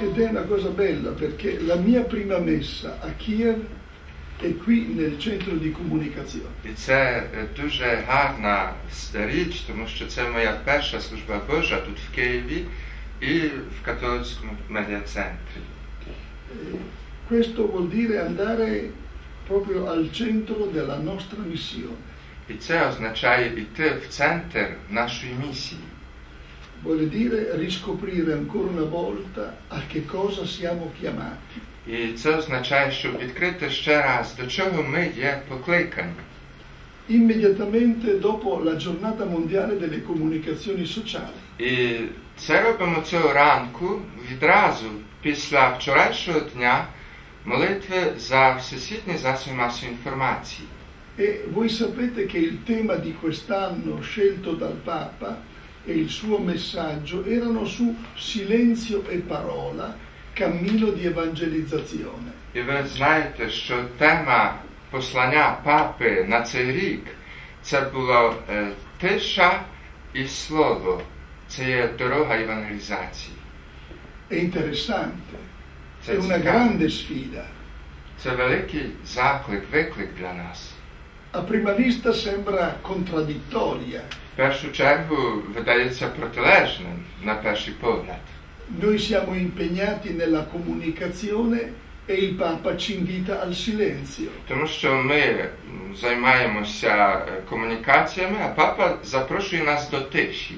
Ed è una cosa bella, perché la mia prima messa a Kiev è qui nel centro di comunicazione. І це дуже гарна річ, тому що це моя перша служба Божа тут в Києві і в католицькому медіа-центрі. Questo vuol dire andare proprio al centro della nostra missione. І це означає йти в центр нашої місії. Vuole dire riscoprire ancora una volta a che cosa siamo chiamati. І це означає, щоб відкрити ще раз, до чого ми є покликані. Immediatamente dopo la giornata mondiale delle comunicazioni sociali. І це робимо цього ранку, відразу після вчорашнього дня молитви за всесвітні засоби масової інформації. E voi sapete che il tema di quest'anno scelto dal Papa e il suo messaggio erano su silenzio e parola, cammino di evangelizzazione. І ви знаєте, що тема послання Папи на цей рік це була тиша і слово. Це є дорога евангелізації. È interessante. È una grande sfida. Це великий заклик, виклик для нас. A prima vista sembra contraddittoria. В першу чергу видається протилежним на перший погляд. Noi siamo impegnati nella comunicazione e il Papa ci invita al silenzio. Тому що ми займаємося комунікаціями, а Папа запрошує нас до тиші.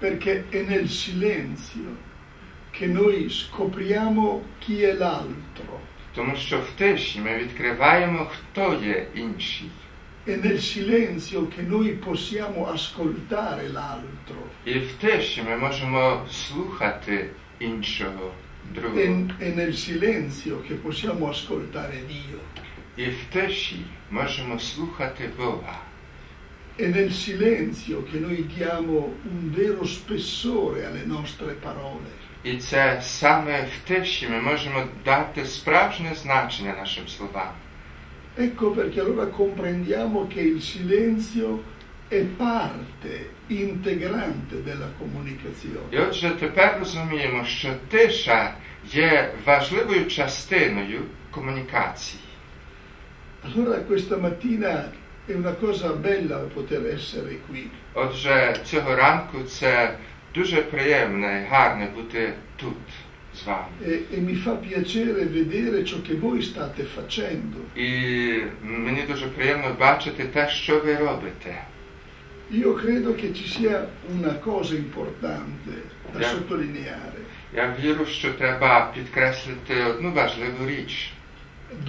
Perché è nel silenzio che noi scopriamo chi è l'altro. Тому що в тиші ми відкриваємо, хто є інший. È nel silenzio che noi possiamo ascoltare l'altro. І в тиші ми можемо слухати іншого, другого. È nel silenzio che possiamo ascoltare Dio. І в тиші можемо слухати Бога. È nel silenzio che noi diamo un vero spessore alle nostre parole. І це саме в тиші ми можемо дати справжнє значення нашим словам. Ecco perché allora comprendiamo che il silenzio è parte integrante della comunicazione. І отже, тепер розуміємо, що тиша є важливою частиною комунікації. Allora questa mattina è una cosa bella poter essere qui. Отже, цього ранку це дуже приємне і гарне бути тут. E mi fa piacere vedere ciò che voi state facendo. Io credo che ci sia una cosa importante da sottolineare.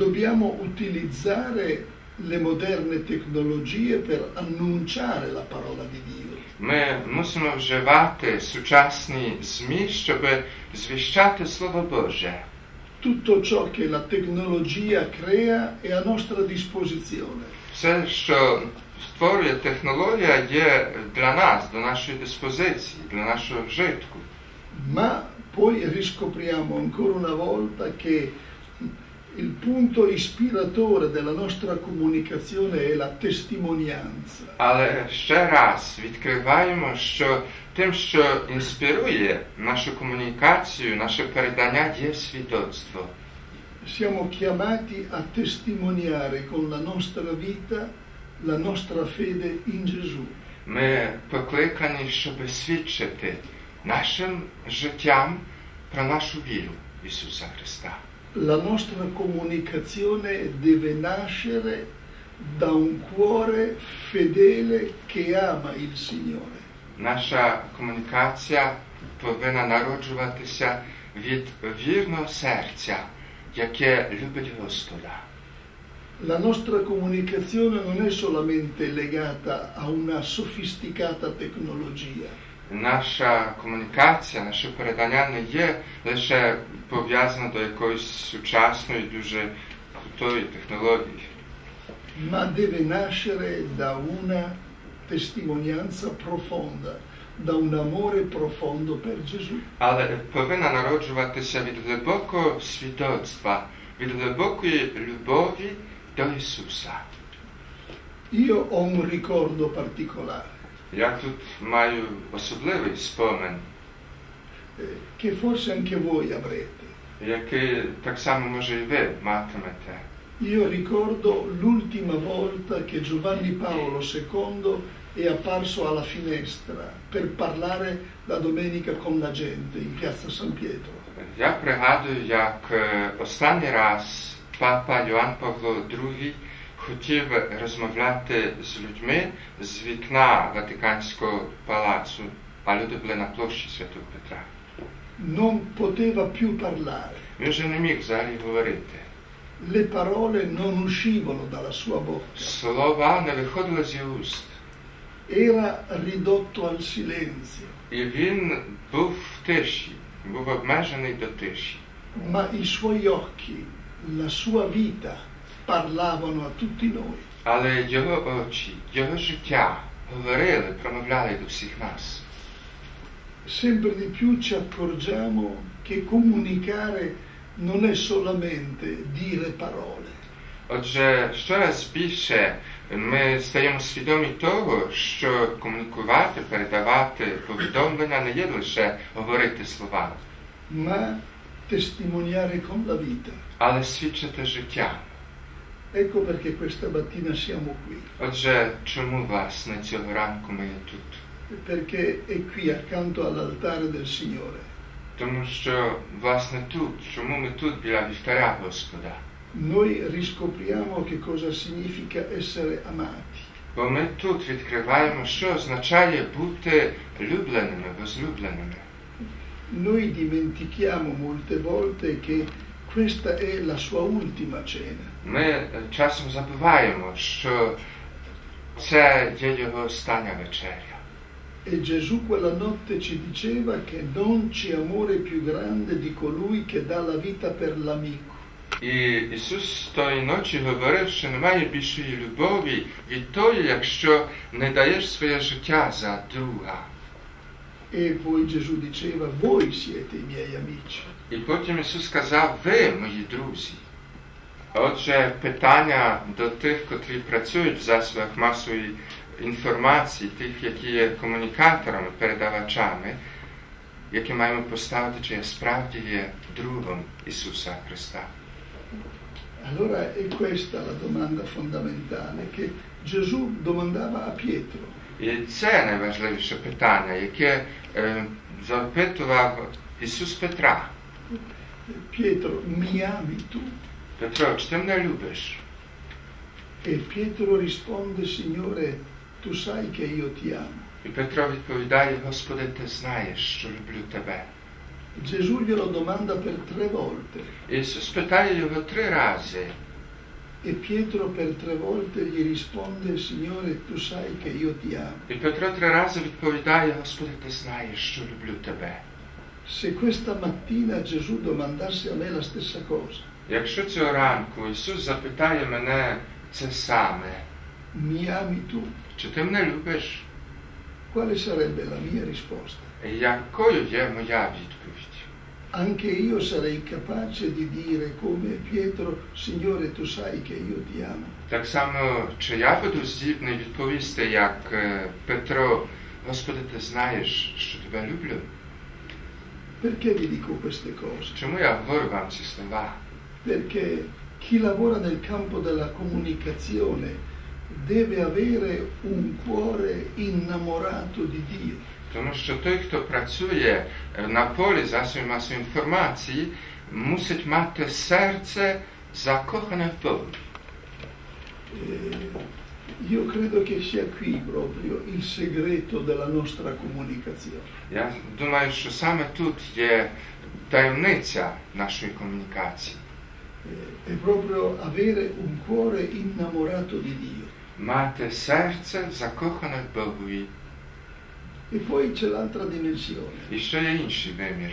Dobbiamo utilizzare le moderne tecnologie per annunciare la parola di Dio. Ми мусимо вживати сучасні ЗМІ, щоб звіщати Слово Боже. Tutto ciò che la tecnologia crea è a nostra disposizione. Все, що створює технологія, є для нас, до нашої диспозиції, для нашого вжитку. Ma poi riscopriamo ancora una volta che il punto ispiratore della nostra comunicazione è la testimonianza. Але ще раз відкриваємо, що тим, що інспірує нашу комунікацію, наше передання є свідоцтво. Siamo chiamati a testimoniare con la nostra vita la nostra fede in Gesù. Ми покликані, щоб свідчити нашим життям про нашу віру в Ісуса Христа. La nostra comunicazione deve nascere da un cuore fedele che ama il Signore. Наша комунікація повинна народжуватися від вірного серця, яке любить Господа. La nostra comunicazione non è solamente legata a una sofisticata tecnologia. Наша комунікація, наше передання не є лише пов'язано до якоїсь сучасної, дуже крутої технології. Ma deve nascere da una testimonianza profonda, da un amore profondo per Gesù. Але повинна народжуватися від глибокого свідоцтва, від глибокої любові до Ісуса. Io ho un ricordo particolare. Я тут маю особливий спомин. che forse anche voi avrete. Io ricordo l'ultima volta che Giovanni Paolo II è apparso alla finestra per parlare la domenica con la gente in piazza San Pietro. Ja prehľadu, jak ostatni raz Papa Jovan Paolo II хотів розмовляти з людьми з вікна Ватиканського палацу, а люди були на площі Святого Петра. Non poteva più parlare. Він же не міг взагалі говорити. Le parole non uscivano dalla sua bocca. Слова не виходили з його уст. Era ridotto al silenzio. І він був в тиші, був обмежений до тиші. Ma i suoi occhi, la sua vita parlavano a tutti noi. Але його очі, його життя говорили, промовляли до всіх нас. Sempre di più ci accorgiamo che comunicare non è solamente dire parole. Отже, щораз більше ми стаємо свідомі того, що комунікувати, передавати повідомлення не є лише говорити слова. Ma testimoniare con la vita. Але свідчити життя. Ecco perché questa mattina siamo qui. Отже, чому власне цього ранку ми є тут? Perché è qui accanto all'altare del Signore. Тому що власне тут, чому ми тут біля вівтаря Господа? Noi riscopriamo che cosa significa essere amati. Бо ми тут відкриваємо, що означає бути любленими, возлюбленими. Noi dimentichiamo molte volte che questa è la sua ultima cena. Ми часом забуваємо, що це є його остання вечеря. E Gesù quella notte ci diceva che non c'è amore più grande di colui che dà la vita per l'amico. І Ісус тої ночі говорив, що немає більшої любові від тої, якщо не даєш своє життя за друга. E poi Gesù diceva, voi siete i miei amici. І потім Ісус сказав, ви мої друзі. Отже, питання до тих, котрі працюють в засобах масової інформації, тих, які є комунікаторами, передавачами, які маємо поставити, чи я справді є другом Ісуса Христа. Allora è questa la domanda fondamentale che Gesù domandava a Pietro. І це найважливіше питання, яке запитував Ісус Петра. Pietro, mi ami tu? Петро, чи ти мене любиш? E Pietro risponde, Signore, tu sai che io ti amo. І Петро відповідає, Господи, ти знаєш, що люблю тебе. Gesù glielo domanda per tre volte. Ісус питає його три рази. E Pietro per tre volte gli risponde, Signore, tu sai che io ti amo. І Петро три рази відповідає, Господи, ти знаєш, що люблю тебе. Se questa mattina Gesù domandasse a me la stessa cosa. Якщо цього ранку Ісус запитає мене це саме. Mi ami tu? Чи ти мене любиш? Quale sarebbe la mia risposta? Якою є моя відповідь? Anche io sarei capace di dire come Pietro, Signore, tu sai che io ti amo. Так само, чи я буду здібний відповісти, як Петро, Господи, ти знаєш, що тебе люблю? Perché vi dico queste cose? Чому я говорю вам ці слова? Perché chi lavora nel campo della comunicazione deve avere un cuore innamorato di Dio. Тому що той, хто працює на полі засобів масової інформації, мусить мати серце закохане в Бога. Io credo che sia qui proprio il segreto della nostra comunicazione. Я думаю, що саме тут є таємниця нашої комунікації. È proprio avere un cuore innamorato di Dio. Мати серце закохане в Богові. E poi c'è l'altra dimensione. І ще є інший вимір.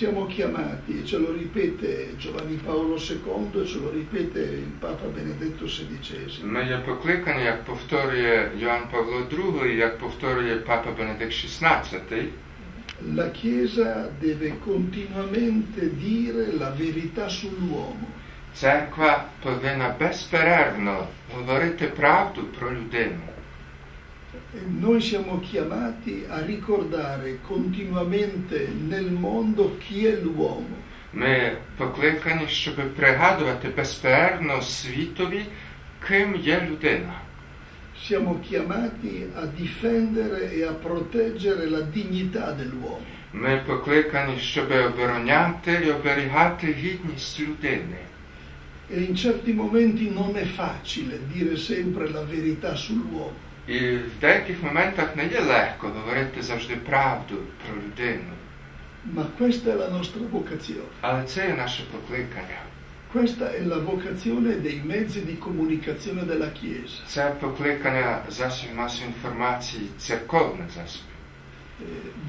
Siamo chiamati, ce lo ripete Giovanni Paolo II, ce lo ripete il Papa Benedetto XVI. Ми є покликані, як повторює Йоанн Павло II, як повторює Папа Бенедикт XVI. La Chiesa deve continuamente dire la verità sull'uomo. Церква повинна безперервно говорити правду про людину. noi siamo chiamati a ricordare continuamente nel mondo chi è l'uomo. Ми покликані, щоб пригадувати безперервно світові, ким є людина. Siamo chiamati a difendere e a proteggere la dignità dell'uomo. Ми покликані, щоб обороняти і оберігати гідність людини. E in certi momenti non è facile dire sempre la verità sull'uomo. І в деяких моментах не є легко говорити завжди правду про людину. Ma questa è la nostra vocazione. Але це є наше покликання. Questa è la vocazione dei mezzi di comunicazione della Chiesa. Це покликання засобів масової інформації, церковних засобів.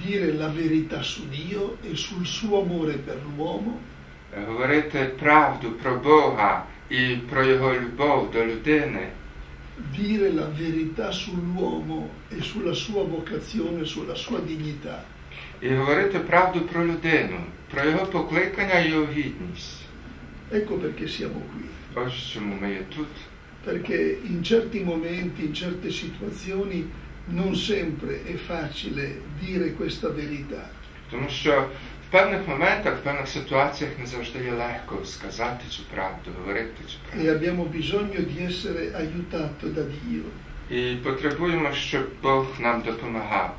Dire la verità su Dio e sul suo amore per l'uomo. Говорити правду про Бога і про його любов до людини. Dire la verità sull'uomo e sulla sua vocazione, sulla sua dignità. І говорити правду про людину, про його покликання і його гідність. Ecco perché siamo qui. Ось чому ми є тут. Perché in certi momenti, in certe situazioni, non sempre è facile dire questa verità. Тому що в певних моментах, в певних ситуаціях не завжди є легко сказати цю правду, говорити цю правду. E abbiamo bisogno di essere aiutato da Dio. І потребуємо, щоб Бог нам допомагав.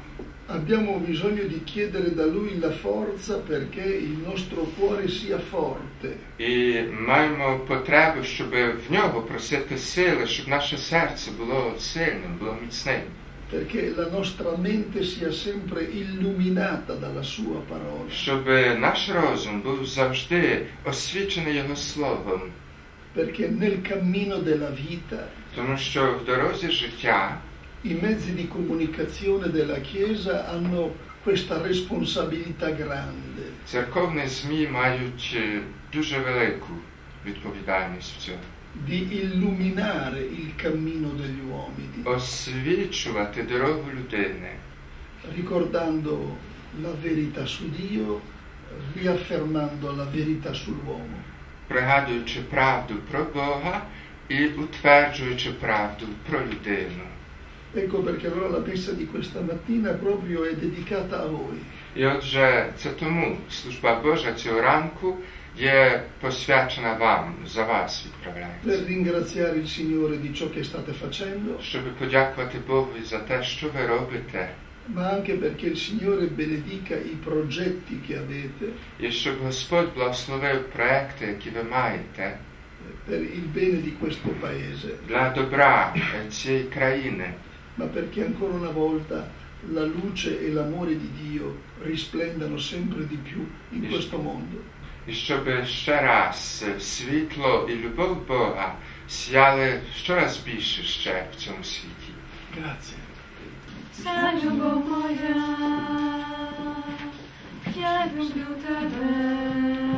Abbiamo bisogno di chiedere da Lui la forza perché il nostro cuore sia forte. E maimo potrebo, щоб в нього просити сили, щоб наше серце було сильним, було міцним. Perché la nostra mente sia sempre illuminata dalla Sua parola. Щоб наш розум був завжди освічений Його словом. Perché nel cammino della vita, тому що в дорозі життя, i mezzi di comunicazione della Chiesa hanno questa responsabilità grande. Церковні ЗМІ мають дуже велику відповідальність в цьому. Di illuminare il cammino degli uomini. Освічувати дорогу людини. Ricordando la verità su Dio, riaffermando la verità sull'uomo. Пригадуючи правду про Бога і утверджуючи правду про людину. Ecco perché allora la messa di questa mattina proprio è dedicata a voi. І отже, це тому служба Божа цього ранку є посвячена вам, за вас відправляється. Per ringraziare il Signore di ciò che state facendo. Щоб подякувати Богу за те, що ви робите. Ma anche perché il Signore benedica i progetti che avete. І щоб Господь благословив проекти, які ви маєте. Per il bene di questo Paese. Для добра цієї країни. Ma perché ancora una volta la luce e l'amore di Dio risplendano sempre di più in questo mondo. І щоб ще раз світло і любов Бога сяяли щораз більше ще в цьому світі. Grazie. Ця любов моя, я люблю тебе.